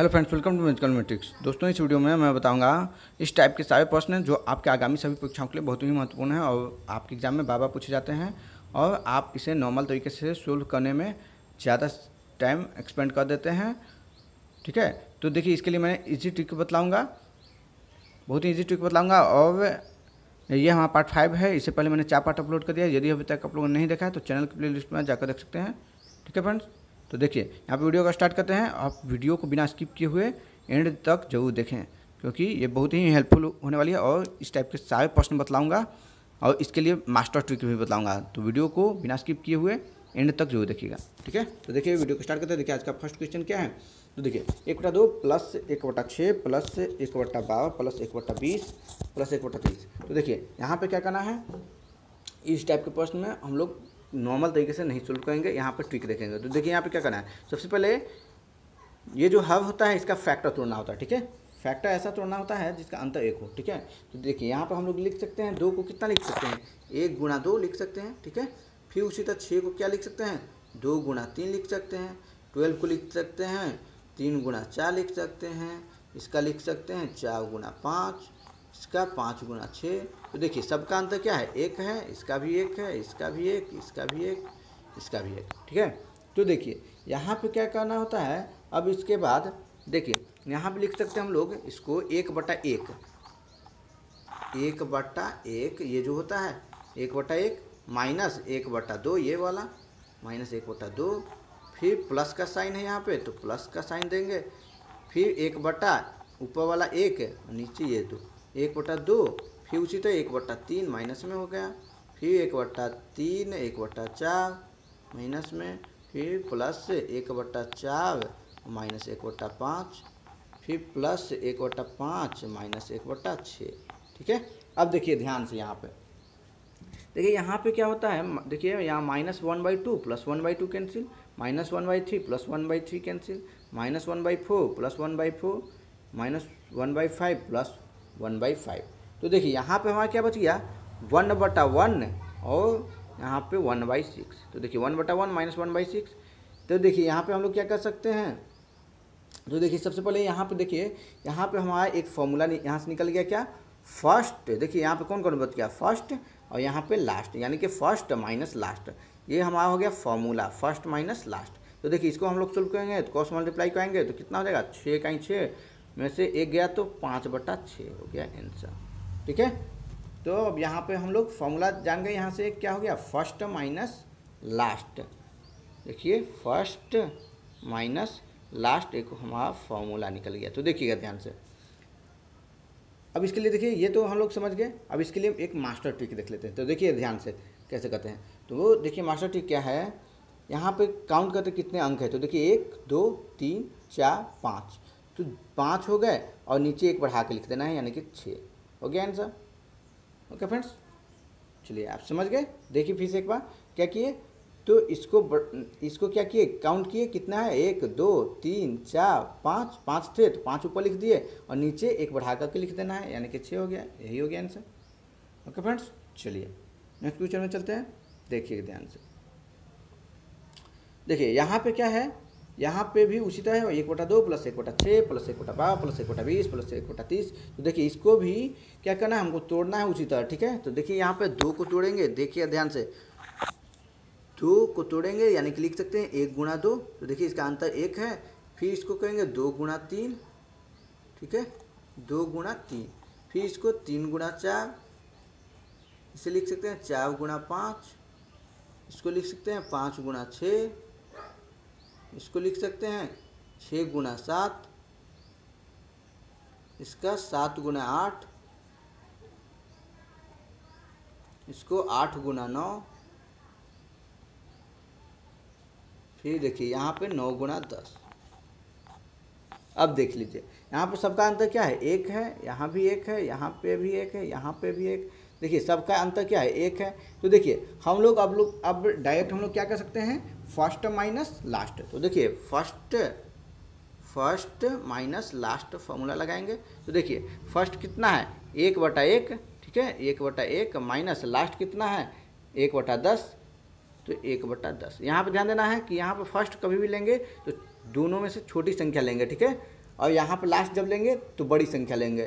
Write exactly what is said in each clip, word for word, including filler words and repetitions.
Hello friends, welcome to Magical Metrics. दोस्तों, इस video में मैं बताऊंगा इस टाइप के सारे प्रश्न हैं जो आपके आगामी सभी परीक्षाओं के लिए बहुत ही महत्वपूर्ण है और आपके एग्जाम में बार बार पूछे जाते हैं और आप इसे नॉर्मल तरीके से सोल्व करने में ज़्यादा टाइम एक्सपेंड कर देते हैं। ठीक है, तो देखिए, इसके लिए मैं ईजी ट्रिक बतलाऊँगा, बहुत ही ईजी ट्रिक बतलाऊँगा। और ये हमारा पार्ट फाइव है, इससे पहले मैंने चार पार्ट अपलोड कर दिया। यदि अभी तक आप लोगों ने नहीं देखा है तो चैनल की प्ले लिस्ट में जाकर देख सकते हैं। ठीक है फ्रेंड्स, तो देखिए यहाँ पे वीडियो का स्टार्ट करते हैं। आप वीडियो को बिना स्किप किए हुए एंड तक जरूर देखें, क्योंकि ये बहुत ही हेल्पफुल होने वाली है और इस टाइप के सारे प्रश्न बतलाऊंगा और इसके लिए मास्टर ट्रिक भी बतलाऊंगा। तो वीडियो को बिना स्किप किए हुए एंड तक जरूर देखिएगा। ठीक है, तो देखिए वीडियो को स्टार्ट करते हैं। देखिए आज का फर्स्ट क्वेश्चन क्या है, तो देखिए एक बटा दो प्लस एक बटा छः प्लस एक बटा बारह प्लस एक बटा बीस प्लस एक बटा तीस। तो देखिए यहाँ पर क्या करना है, इस टाइप के प्रश्न में हम लोग नॉर्मल तरीके से नहीं सोल्व करेंगे, यहाँ पर ट्रिक देखेंगे। तो देखिए यहाँ पे क्या करना है, सबसे पहले ये जो हर होता है इसका फैक्टर तोड़ना होता है। ठीक है, फैक्टर ऐसा तोड़ना होता है जिसका अंतर एक हो। ठीक है, तो देखिए यहाँ पर हम लोग लिख सकते हैं, दो को कितना लिख सकते हैं, एक गुणा दो लिख सकते हैं। ठीक है, फिर उसी तरह छः को क्या लिख सकते हैं, दो गुणा तीन लिख सकते हैं। ट्वेल्व को लिख सकते हैं, तीन गुणा चार लिख सकते हैं। इसका लिख सकते हैं चार गुणा पाँच, इसका पाँच गुना छः। तो देखिए सबका अंतर क्या है, एक है, इसका भी एक है, इसका भी एक, इसका भी एक, इसका भी एक। ठीक है, तो देखिए यहाँ पे क्या करना होता है। अब इसके बाद देखिए यहाँ पे लिख सकते हैं हम लोग इसको एक बटा एक, एक बटा एक ये जो होता है, एक बटा एक माइनस एक बटा दो, ये वाला माइनस एक बटा दो। फिर प्लस का साइन है यहाँ पे, तो प्लस का साइन देंगे। फिर एक बटा ऊपर वाला एक, नीचे ये दो, एक बटा दो। फिर उसी तरह एक बटा तीन माइनस में हो गया, फिर एक बटा तीन, एक बटा चार माइनस में, फिर प्लस एक बटा चार माइनस एक बटा पाँच, फिर प्लस एक बटा पाँच माइनस एक बटा छः। ठीक है, अब देखिए ध्यान से यहाँ पे देखिए यहाँ पे क्या होता है। देखिए यहाँ minus one by two plus one by two cancel, minus one by three plus one by three cancel, minus one by four plus one by four, minus one by five plus one by five. तो देखिए यहाँ पे हमारा क्या बच गया, one बटा one और यहाँ पे वन बाई सिक्स। तो देखिए वन बटा one minus one by six. तो देखिए यहाँ पे हम लोग क्या कर सकते हैं, तो देखिए सबसे पहले यहाँ पे देखिए यहाँ पे हमारा एक फॉर्मूला यहाँ से निकल गया, क्या, फर्स्ट। देखिए यहाँ पे कौन कौन बच गया, फर्स्ट और यहाँ पे लास्ट, यानी कि फर्स्ट माइनस लास्ट, ये हमारा हो गया फॉर्मूला, फर्स्ट माइनस लास्ट। तो देखिए इसको हम लोग सोल्व करेंगे तो कॉस मल्टीप्लाई करेंगे तो कितना हो जाएगा, छः का छः में से एक गया तो पाँच बटा छः हो गया आंसर। ठीक है, तो अब यहाँ पे हम लोग फॉर्मूला जान गए, यहाँ से क्या हो गया, फर्स्ट माइनस लास्ट। देखिए फर्स्ट माइनस लास्ट एक हमारा फॉर्मूला निकल गया। तो देखिएगा ध्यान से। अब इसके लिए देखिए ये तो हम लोग समझ गए, अब इसके लिए एक मास्टर ट्रिक देख लेते हैं। तो देखिए ध्यान से कैसे करते हैं। तो वो देखिए मास्टर ट्रिक क्या है, यहाँ पर काउंट करते कितने अंक है। तो देखिए एक, दो, तीन, चार, पाँच, तो पाँच हो गए और नीचे एक बढ़ा के लिख देना है, यानी कि छः हो गया आंसर। ओके फ्रेंड्स, चलिए आप समझ गए। देखिए फिर से एक बार क्या किए, तो इसको इसको क्या किए, काउंट किए कितना है, एक, दो, तीन, चार, पाँच, पाँच थे तो पाँच ऊपर लिख दिए और नीचे एक बढ़ा करके लिख देना है, यानी कि छः हो गया, यही हो गया आंसर। ओके फ्रेंड्स, चलिए नेक्स्ट क्वेश्चन में चलते हैं। देखिए ध्यान से, देखिए यहाँ पर क्या है, यहाँ पे भी उसी तरह है, एक बटा दो प्लस एक बटा छः प्लस एक बटा बारह प्लस एक बटा बीस प्लस एक बटा तीस। तो देखिए इसको भी क्या करना है, हमको तोड़ना है उसी तरह। ठीक है, तो देखिए यहाँ पे दो को तोड़ेंगे, देखिए ध्यान से दो को तोड़ेंगे, यानी कि लिख सकते हैं एक गुणा दो, तो देखिए इसका अंतर एक है। फिर इसको कहेंगे दो गुणा तीन, ठीक है, दो गुणा तीन। फिर इसको तीन गुणा चार, इसे लिख सकते हैं चार गुणा पाँच, इसको लिख सकते हैं पाँच गुणा छः, इसको लिख सकते हैं छः गुना सात, इसका सात गुना आठ, इसको आठ गुना नौ। फिर देखिए यहाँ पे नौ गुना दस। अब देख लीजिए यहाँ पे सबका अंतर क्या है, एक है, यहाँ भी एक है, यहाँ पे भी एक है, यहाँ पे भी एक। देखिए सबका अंतर क्या है, एक है। तो देखिए हम लोग अब लोग अब डायरेक्ट हम लोग क्या कर सकते हैं, फर्स्ट माइनस लास्ट। तो देखिए first first minus last formula लगाएंगे। तो देखिए फर्स्ट कितना है, एक बटा एक, ठीक है, एक बटा एक माइनस लास्ट कितना है, एक बटा दस, तो एक बटा दस। यहाँ पर ध्यान देना है कि यहाँ पर फर्स्ट कभी भी लेंगे तो दोनों में से छोटी संख्या लेंगे। ठीक है, और यहाँ पर लास्ट जब लेंगे तो बड़ी संख्या लेंगे।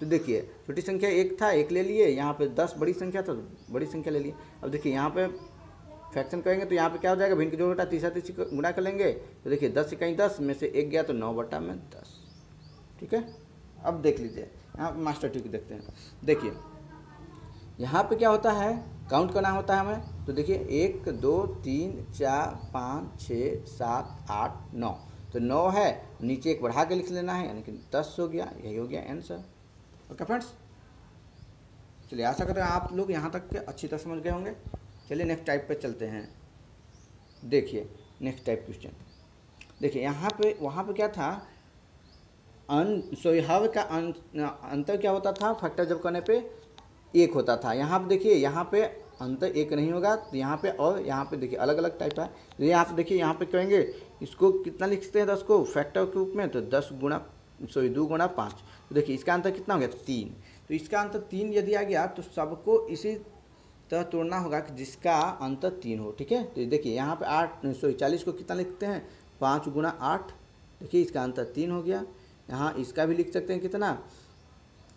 तो देखिए छोटी संख्या एक था, एक ले लिए, यहाँ पे दस बड़ी संख्या था तो बड़ी संख्या ले लिए। अब देखिए यहाँ पे फ्रैक्शन करेंगे तो यहाँ पे क्या हो जाएगा, भिन्न के जोड़ बटा तीसरा तीसरा गुणा कर लेंगे तो देखिए दस इकाई दस में से एक गया तो नौ बटा में दस। ठीक है, अब देख लीजिए यहाँ पर मास्टर ट्रिक देखते हैं। देखिए यहाँ पे क्या होता है, काउंट करना होता है हमें। तो देखिए एक दो तीन चार पाँच छः सात आठ नौ, तो नौ है नीचे एक बढ़ा के लिख लेना है, यानी कि दस हो गया, यही हो गया आंसर। ओके फ्रेंड्स, चलिए आशा करते हैं आप लोग यहाँ तक के अच्छी तरह समझ गए होंगे। चलिए नेक्स्ट टाइप पे चलते हैं। देखिए नेक्स्ट टाइप क्वेश्चन, देखिए यहाँ पे वहाँ पे क्या था, अन सॉरी हर का अंतर क्या होता था फैक्टर जब करने पे एक होता था। यहाँ पे देखिए यहाँ पे अंतर एक नहीं होगा तो यहाँ पे और यहाँ पे देखिए अलग अलग टाइप है। तो यहाँ पे देखिए यहाँ पे कहेंगे इसको कितना लिखते हैं दस को फैक्टर के रूप में, तो दस गुणा सॉरी दो गुणा पाँच, तो देखिए इसका अंतर कितना हो गया तीन। तो इसका अंतर तीन यदि आ गया तो सबको इसी तरह तोड़ना होगा कि जिसका अंतर तीन हो। ठीक है, तो देखिए यहाँ पे आठ सॉरी चालीस को कितना लिखते हैं, पाँच गुणा आठ, देखिए इसका अंतर तीन हो गया। यहाँ इसका भी लिख सकते हैं कितना,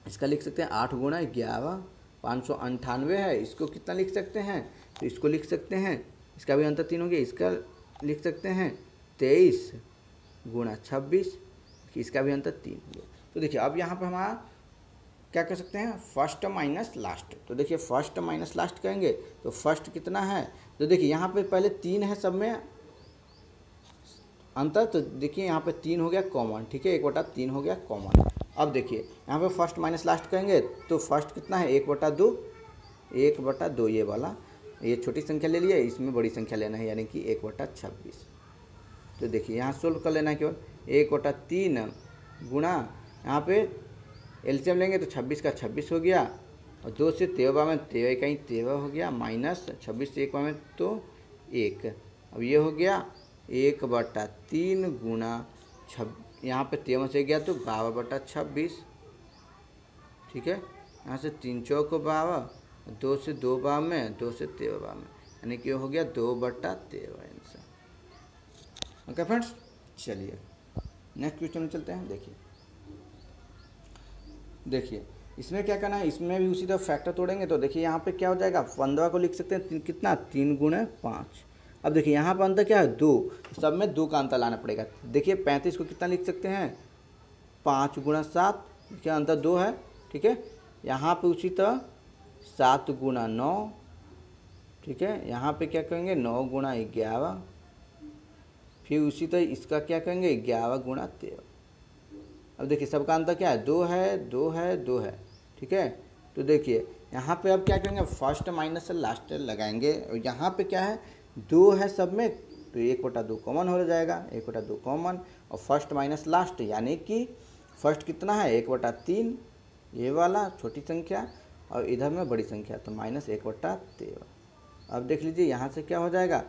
इसका लिख सकते हैं आठ गुणा ग्यारह, पाँच सौ अंठानवे है, इसको कितना लिख सकते हैं, तो इसको लिख सकते हैं, इसका भी अंतर तीन हो गया। इसका लिख सकते हैं तेईस गुणा छब्बीस, इसका भी अंतर तीन हो गया। तो देखिए अब यहाँ पे हमारा क्या कर सकते हैं, फर्स्ट माइनस लास्ट। तो देखिए फर्स्ट माइनस लास्ट करेंगे तो फर्स्ट कितना है, तो देखिए यहाँ पे पहले तीन है सब में अंतर, तो देखिए यहाँ पे तीन हो गया कॉमन। ठीक है, एक बटा तीन हो गया कॉमन। अब देखिए यहाँ पे फर्स्ट माइनस लास्ट करेंगे तो फर्स्ट कितना है, एक बटा दो, एक बटा दो ये वाला, ये छोटी संख्या ले लिया, इसमें बड़ी संख्या लेना है यानी कि एक बटा छब्बीस। तो देखिए यहाँ सोल्व कर लेना है केवल, एक बटा तीन गुणा यहाँ पे एलसीएम लेंगे तो छब्बीस का छब्बीस हो गया, और दो से तेरह बार में तेरह इकाई तेरह हो गया, माइनस छब्बीस से एक बार में तो एक। अब ये हो गया एक बटा तीन गुणा छब यहाँ पे तेरह से गया तो बारह बटा छब्बीस। ठीक है, यहाँ से तीन चौक बारह, दो से दो बार में, दो से तेरह बार में, यानी कि हो गया दो बटा तेरह आंसर। ओके फ्रेंड्स, चलिए नेक्स्ट क्वेश्चन में चलते हैं। देखिए देखिए इसमें क्या करना है, इसमें भी उसी तरह फैक्टर तोड़ेंगे तो देखिए यहाँ पे क्या हो जाएगा, पंद्रह को लिख सकते हैं तीन, कितना तीन गुणे पाँच। अब देखिए यहाँ पर अंतर क्या है, दो, सब में दो का अंतर लाना पड़ेगा। देखिए पैंतीस को कितना लिख सकते हैं, पाँच गुणा सात, क्या अंतर दो है। ठीक है, यहाँ पे उसी तरह सात गुणा नौ, ठीक है, यहाँ पे क्या करेंगे नौ गुणा ग्यारह, फिर उसी तरह इसका क्या करेंगे ग्यारह गुणा तेरह। अब देखिए सबका अंतर क्या है, दो है, दो है, दो है। ठीक है, तो देखिए यहाँ पे अब क्या करेंगे, फर्स्ट माइनस लास्ट लगाएंगे, और यहाँ पे क्या है दो है सब में तो एक बटा दो कॉमन हो जाएगा, एक बटा दो कॉमन, और फर्स्ट माइनस लास्ट यानी कि फर्स्ट कितना है एक बटा तीन ये वाला छोटी संख्या, और इधर में बड़ी संख्या तो माइनस एक बटा तेरह। अब देख लीजिए यहाँ से क्या हो जाएगा,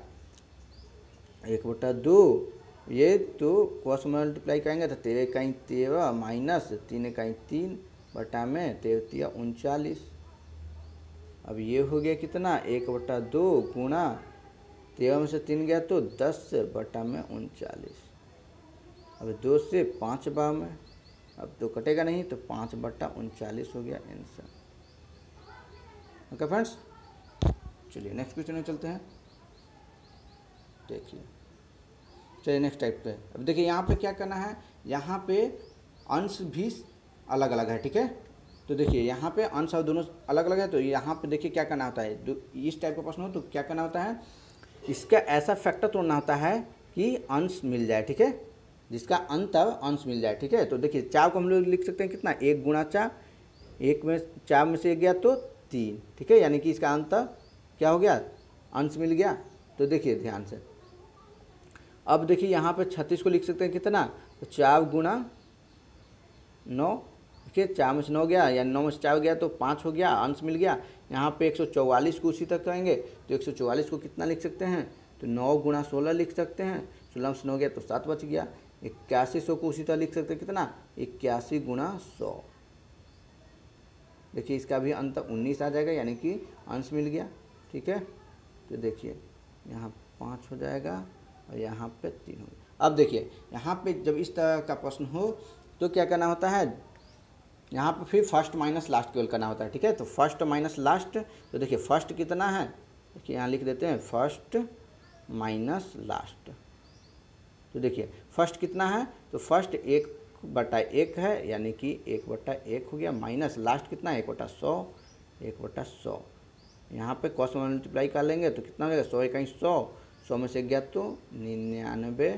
एक बटा दो, ये तो क्रॉस मल्टीप्लाई करेंगे तो तेरह इकाई तेरह माइनस तीन इकाई तीन बटा में तेरह तेरह उनचालीस। अब ये हो गया कितना, एक बटा दो गुणा तेरह में से तीन गया तो दस बटा में उनचालीस। अब दो से पाँच बार में, अब तो कटेगा नहीं तो पाँच बटा उनचालीस हो गया आंसर। ओके फ्रेंड्स, चलिए नेक्स्ट क्वेश्चन में चलते हैं। देखिए चलिए नेक्स्ट टाइप पे, अब देखिए यहाँ पे क्या करना है, यहाँ पे अंश भी अलग अलग है। ठीक है, तो देखिए यहाँ पे अंश और दोनों अलग अलग है, तो यहाँ पे देखिए क्या करना होता है, इस टाइप का प्रश्न हो तो क्या करना होता है, इसका ऐसा फैक्टर तोड़ना होता है कि अंश मिल जाए। ठीक है, जिसका अंतर अंश मिल जाए। ठीक है, तो देखिए चार को हम लोग लिख सकते हैं कितना, एक गुणा चार, एक में चार में से एक गया तो तीन। ठीक है, यानी कि इसका अंतर क्या हो गया, अंश मिल गया। तो देखिए ध्यान से, अब देखिए यहाँ पे छत्तीस को लिख सकते हैं कितना, तो चार गुणा नौ, देखिए चार में से नौ गया या नौ में से चार गया तो पाँच हो गया, अंश मिल गया। यहाँ पे एक सौ चौवालीस को उसी तक करेंगे तो एक सौ चौवालीस को कितना लिख सकते हैं, तो नौ गुणा सोलह लिख सकते हैं, सोलह में से नौ गया तो सात बच गया। इक्यासी सौ को उसी तरह लिख सकते हैं कितना, इक्यासी गुणा सौ, देखिए इसका भी अंतर उन्नीस आ जाएगा, यानी कि अंश मिल गया। ठीक है, तो देखिए यहाँ पाँच हो जाएगा और यहाँ पे तीन हो। अब देखिए यहाँ पे जब इस तरह का प्रश्न हो तो क्या करना होता है यहाँ पर फिर फर्स्ट माइनस लास्ट केवल करना होता है। ठीक है, तो फर्स्ट माइनस लास्ट, तो देखिए फर्स्ट कितना है, देखिए यहाँ लिख देते हैं फर्स्ट माइनस लास्ट। तो देखिए फर्स्ट कितना है, तो फर्स्ट एक बटा एक है, यानी कि एक बटा एक हो गया, माइनस लास्ट कितना है एक बटा सौ, एक बटा सौ। यहाँ पर कॉस में मल्टीप्लाई कर लेंगे तो कितना हो जाएगा, सौ इक्कीस सौ, सौ में से गया तो निन्यानवे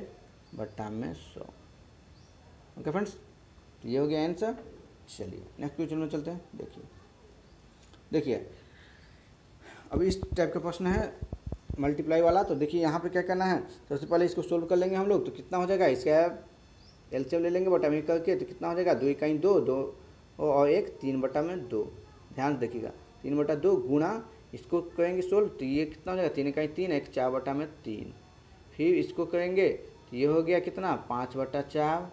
बटा में सौ। ओके फ्रेंड्स, ये हो गया आंसर। चलिए नेक्स्ट क्वेश्चन में चलते हैं। देखिए देखिए अब इस टाइप का प्रश्न है मल्टीप्लाई वाला, तो देखिए यहाँ पे क्या करना है, सबसे पहले इसको सोल्व कर लेंगे हम लोग, तो कितना हो जाएगा, इसका एलसीएम ले लेंगे बटा में करके, तो कितना हो जाएगा दो इकाई दो, दो और एक, तीन बटा में दो। ध्यान से देखिएगा, तीन बटा दो गुणा इसको करेंगे सोल्व, तो ये कितना हो जाएगा तीन इकाई तीन, एक चार बटा में तीन। फिर इसको करेंगे तो ये हो गया कितना, पाँच बटा चार।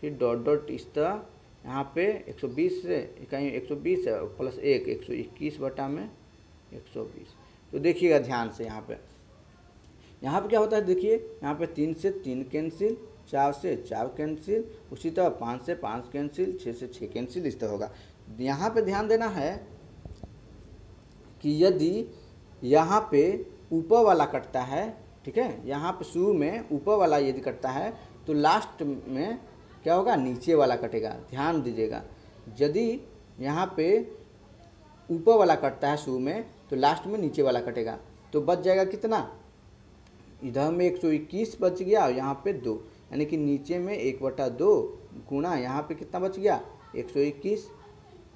फिर डॉट डॉट इस तरह यहाँ पे एक सौ बीस से इकाई एक सौ बीस है प्लस एक, एक सौ इक्कीस बटा में एक सौ बीस। तो देखिएगा ध्यान से यहाँ पे, यहाँ पे क्या होता है, देखिए यहाँ पे तीन से तीन कैंसिल, चार से चार कैंसिल, उसी तरह पाँच से पाँच कैंसिल, छः से छः कैंसिल, इस तरह होगा। यहाँ पे ध्यान देना है कि यदि यहाँ पे ऊपर वाला कटता है, ठीक है, यहाँ पे शुरू में ऊपर वाला यदि कटता है तो लास्ट में क्या होगा, नीचे वाला कटेगा। ध्यान दीजिएगा, यदि यहाँ पे ऊपर वाला कटता है शुरू में तो लास्ट में नीचे वाला कटेगा, तो बच जाएगा कितना, इधर में एक सौ इक्कीस बच गया और यहाँ पे दो, यानी कि नीचे में एक बटा दो गुणा यहाँ पे कितना बच गया एक सौ इक्कीस।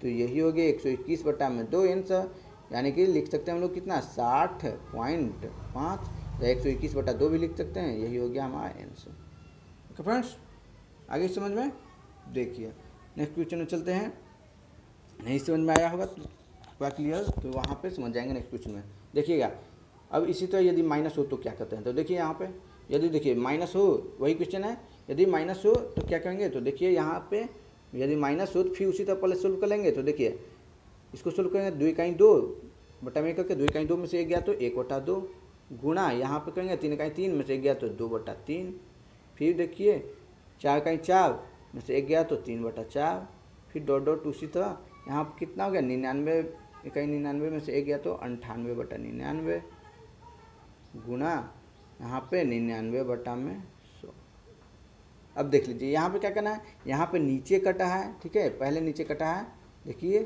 तो यही हो गया एक सौ इक्कीस बटा में दो आंसर, यानी कि लिख सकते हैं हम लोग कितना, साठ पॉइंट पाँच, या एक सौ इक्कीस बटा दो भी लिख सकते हैं। यही हो गया हमारा आंसर। ओके फ्रेंड्स, आगे समझ में, देखिए नेक्स्ट क्वेश्चन में चलते हैं। नहीं समझ में आया होगा पूरा क्लियर तो वहाँ पे समझ जाएंगे नेक्स्ट क्वेश्चन में। देखिएगा अब इसी तरह यदि माइनस हो तो क्या करते हैं, तो देखिए यहाँ पे यदि देखिए माइनस हो, वही क्वेश्चन है, यदि माइनस हो तो क्या करेंगे, तो देखिए यहाँ पे यदि माइनस हो तो फिर उसी तरह पहले सोल्व कर लेंगे। तो देखिए इसको सोल्व करेंगे दो इकाई दो बटा में करके, दो इकाई दो में से एक गया तो एक बटा दो गुणा यहाँ पर करेंगे तीन इकाई तीन में से एक गया तो दो बटा तीन। फिर देखिए चार इकाई चार में से एक गया तो तीन बटा चार। फिर डॉट डॉट उसी तरह यहाँ पर कितना हो गया, निन्यानवे इकाई निन्यानवे में से एक गया तो अंठानवे बटा निन्यानवे गुणा यहाँ पे निन्यानवे बटा में सौ। अब देख लीजिए यहाँ पे क्या करना है, यहाँ पे नीचे कटा है, ठीक है, पहले नीचे कटा है, देखिए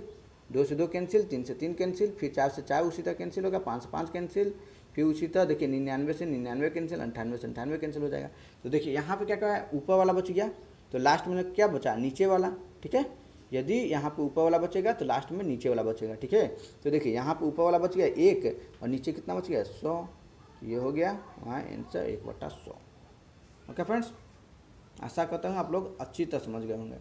दो से दो कैंसिल, तीन से तीन कैंसिल, फिर चार से चार उसी तरह कैंसिल होगा, पाँच से पाँच कैंसिल, फिर उसी तरह देखिए निन्यानवे से निन्यानवे कैंसिल, अंठानवे से अंठानवे कैंसिल हो जाएगा। तो देखिए यहाँ पे क्या क्या है, ऊपर वाला बच गया तो लास्ट में क्या बचा, नीचे वाला। ठीक है, यदि यहाँ पे ऊपर वाला बचेगा तो लास्ट में नीचे वाला बचेगा। ठीक है, तो देखिए यहाँ पे ऊपर वाला बच गया एक और नीचे कितना बच गया सौ। ये हो गया वहाँ आंसर एक बटा सौ। ओके फ्रेंड्स, आशा करता हूँ आप लोग अच्छी तरह समझ गए होंगे।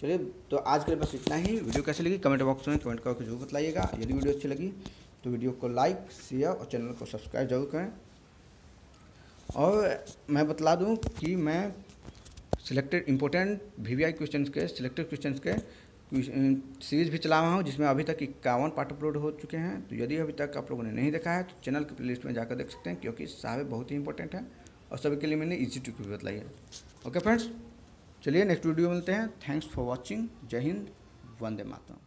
चलिए तो आज के लिए बस इतना ही। वीडियो कैसी लगी कमेंट बॉक्स में कमेंट करके जरूर बताइएगा। यदि वीडियो अच्छी लगी तो वीडियो को लाइक शेयर और चैनल को सब्सक्राइब जरूर करें। और मैं बतला दूं कि मैं सिलेक्टेड इम्पोर्टेंट वीवीआई क्वेश्चंस के सिलेक्टेड क्वेश्चंस के सीरीज़ भी चला रहा हूं, जिसमें अभी तक इक्यावन पार्ट अपलोड हो चुके हैं। तो यदि अभी तक आप लोगों ने नहीं देखा है तो चैनल के प्लेलिस्ट में जाकर देख सकते हैं, क्योंकि सारे बहुत ही इंपॉर्टेंट है और सभी के लिए मैंने ईजी टू भी बतलाई है। ओके फ्रेंड्स, चलिए नेक्स्ट वीडियो मिलते हैं। Thanks for watching. जय हिंद, वंदे मातरम।